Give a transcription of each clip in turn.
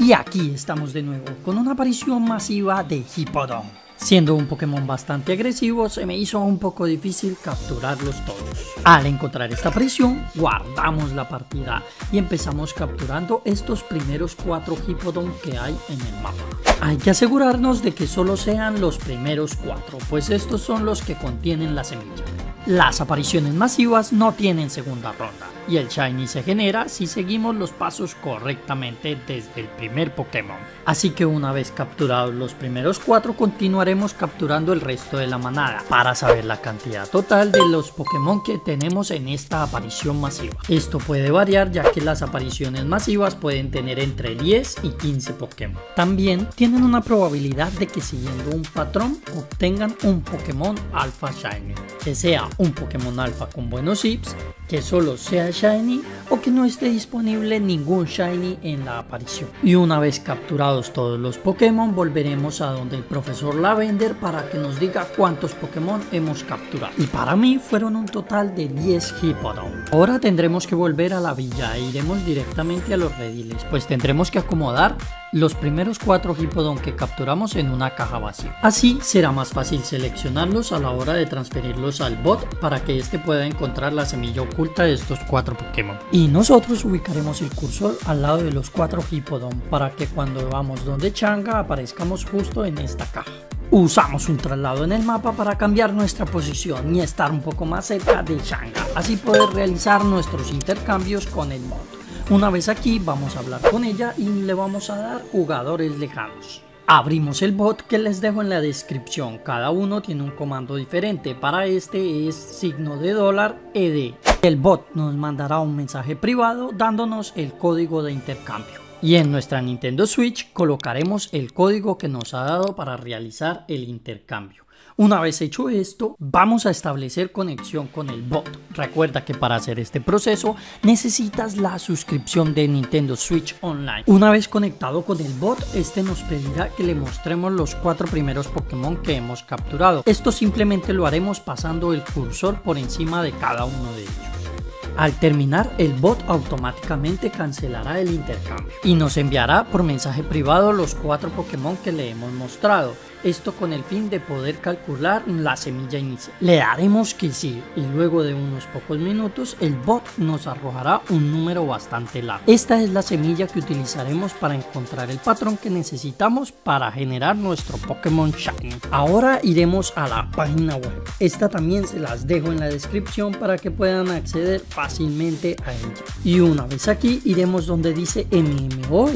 Y aquí estamos de nuevo con una aparición masiva de Hippodon. Siendo un Pokémon bastante agresivo, se me hizo un poco difícil capturarlos todos. Al encontrar esta aparición, guardamos la partida y empezamos capturando estos primeros 4 Hippodon que hay en el mapa. Hay que asegurarnos de que solo sean los primeros 4, pues estos son los que contienen la semilla. Las apariciones masivas no tienen segunda ronda y el Shiny se genera si seguimos los pasos correctamente desde el primer Pokémon. Así que una vez capturados los primeros 4 continuaremos capturando el resto de la manada para saber la cantidad total de los Pokémon que tenemos en esta aparición masiva. Esto puede variar ya que las apariciones masivas pueden tener entre 10 y 15 Pokémon. También tienen una probabilidad de que siguiendo un patrón obtengan un Pokémon Alpha Shiny, que sea un Pokémon Alpha con buenos chips, que solo sea Shiny o que no esté disponible ningún Shiny en la aparición. Y una vez capturados todos los Pokémon volveremos a donde el profesor Lavender para que nos diga cuántos Pokémon hemos capturado. Y para mí fueron un total de 10 Hippodon. Ahora tendremos que volver a la villa e iremos directamente a los Rediles, pues tendremos que acomodar los primeros 4 Hippodon que capturamos en una caja vacía. Así será más fácil seleccionarlos a la hora de transferirlos al bot para que este pueda encontrar la semilla oculta de estos 4 Pokémon. Y nosotros ubicaremos el cursor al lado de los 4 Hippodon para que cuando vamos donde Changa aparezcamos justo en esta caja. Usamos un traslado en el mapa para cambiar nuestra posición y estar un poco más cerca de Changa, así poder realizar nuestros intercambios con el bot. Una vez aquí vamos a hablar con ella y le vamos a dar jugadores lejanos. Abrimos el bot que les dejo en la descripción, cada uno tiene un comando diferente, para este es signo de $ED. El bot nos mandará un mensaje privado dándonos el código de intercambio. Y en nuestra Nintendo Switch colocaremos el código que nos ha dado para realizar el intercambio. Una vez hecho esto, vamos a establecer conexión con el bot. Recuerda que para hacer este proceso necesitas la suscripción de Nintendo Switch Online. Una vez conectado con el bot, este nos pedirá que le mostremos los 4 primeros Pokémon que hemos capturado. Esto simplemente lo haremos pasando el cursor por encima de cada uno de ellos. Al terminar, el bot automáticamente cancelará el intercambio y nos enviará por mensaje privado los 4 Pokémon que le hemos mostrado. Esto con el fin de poder calcular la semilla inicial. Le daremos que sí y luego de unos pocos minutos el bot nos arrojará un número bastante largo. Esta es la semilla que utilizaremos para encontrar el patrón que necesitamos para generar nuestro Pokémon Shiny. Ahora iremos a la página web. Esta también se las dejo en la descripción para que puedan acceder fácilmente a ella. Y una vez aquí iremos donde dice MMO,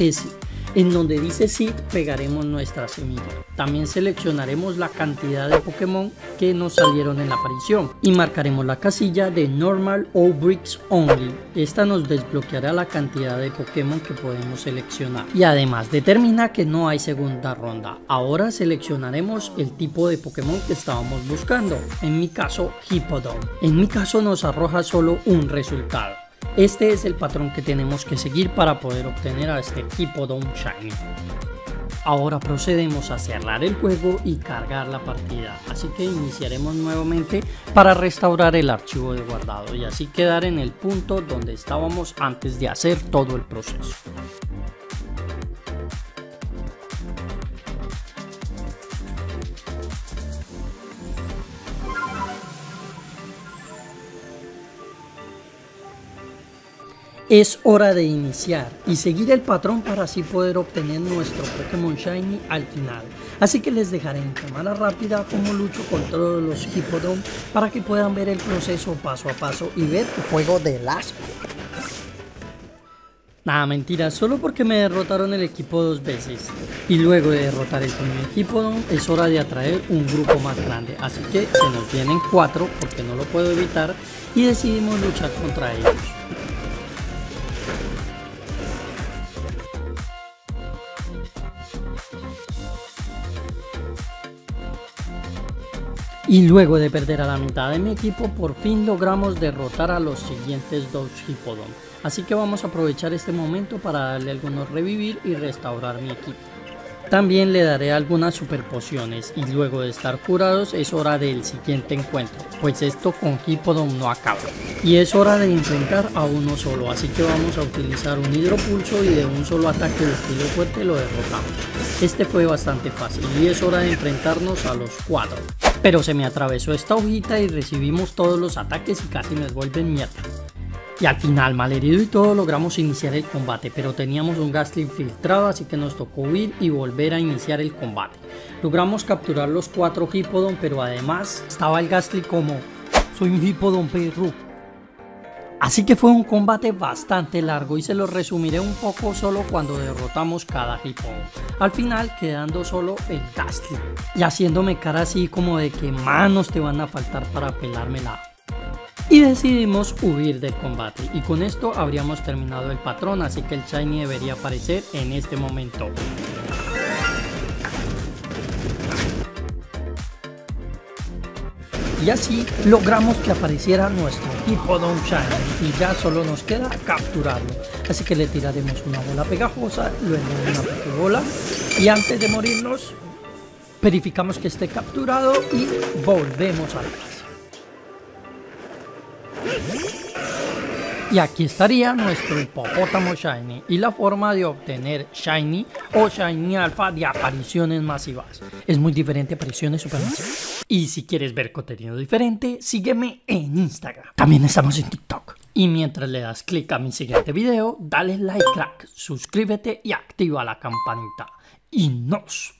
en donde dice Seed pegaremos nuestra semilla. También seleccionaremos la cantidad de Pokémon que nos salieron en la aparición y marcaremos la casilla de Normal o Bricks Only. Esta nos desbloqueará la cantidad de Pokémon que podemos seleccionar y además determina que no hay segunda ronda. Ahora seleccionaremos el tipo de Pokémon que estábamos buscando, en mi caso Hippodon. En mi caso nos arroja solo un resultado. Este es el patrón que tenemos que seguir para poder obtener a este Hippodon Shiny. Ahora procedemos a cerrar el juego y cargar la partida, así que iniciaremos nuevamente para restaurar el archivo de guardado y así quedar en el punto donde estábamos antes de hacer todo el proceso. Es hora de iniciar y seguir el patrón para así poder obtener nuestro Pokémon Shiny al final. Así que les dejaré en cámara rápida cómo lucho con todos los Hippodon para que puedan ver el proceso paso a paso y ver el juego del asco. Nada, mentira, solo porque me derrotaron el equipo 2 veces. Y luego de derrotar el primer Hippodon es hora de atraer un grupo más grande. Así que se nos vienen 4 porque no lo puedo evitar y decidimos luchar contra ellos. Y luego de perder a la mitad de mi equipo, por fin logramos derrotar a los siguientes 2 Hippodon. Así que vamos a aprovechar este momento para darle algunos revivir y restaurar mi equipo. También le daré algunas super pociones y luego de estar curados es hora del siguiente encuentro, pues esto con Hippodome no acaba. Y es hora de enfrentar a uno solo, así que vamos a utilizar un Hidropulso y de un solo ataque de estilo fuerte lo derrotamos. Este fue bastante fácil y es hora de enfrentarnos a los cuatro. Pero se me atravesó esta hojita y recibimos todos los ataques y casi me vuelven mierda. Y al final, malherido y todo, logramos iniciar el combate, pero teníamos un Gastly infiltrado, así que nos tocó huir y volver a iniciar el combate. Logramos capturar los cuatro Hippodon, pero además estaba el Gastly como, soy un Hippodon perro. Así que fue un combate bastante largo y se lo resumiré un poco solo cuando derrotamos cada Hippodon. Al final quedando solo el Gastly y haciéndome cara así como de que manos te van a faltar para pelármela. Y decidimos huir del combate y con esto habríamos terminado el patrón, así que el Shiny debería aparecer en este momento. Y así logramos que apareciera nuestro Hippodon Shiny y ya solo nos queda capturarlo, así que le tiraremos una bola pegajosa, luego una pokebola y antes de morirnos verificamos que esté capturado y volvemos a la. Y aquí estaría nuestro hipopótamo Shiny y la forma de obtener Shiny o Shiny Alpha de apariciones masivas. Es muy diferente a apariciones supermasivas. Y si quieres ver contenido diferente, sígueme en Instagram. También estamos en TikTok. Y mientras le das clic a mi siguiente video, dale like, crack, suscríbete y activa la campanita. Y nos vemos.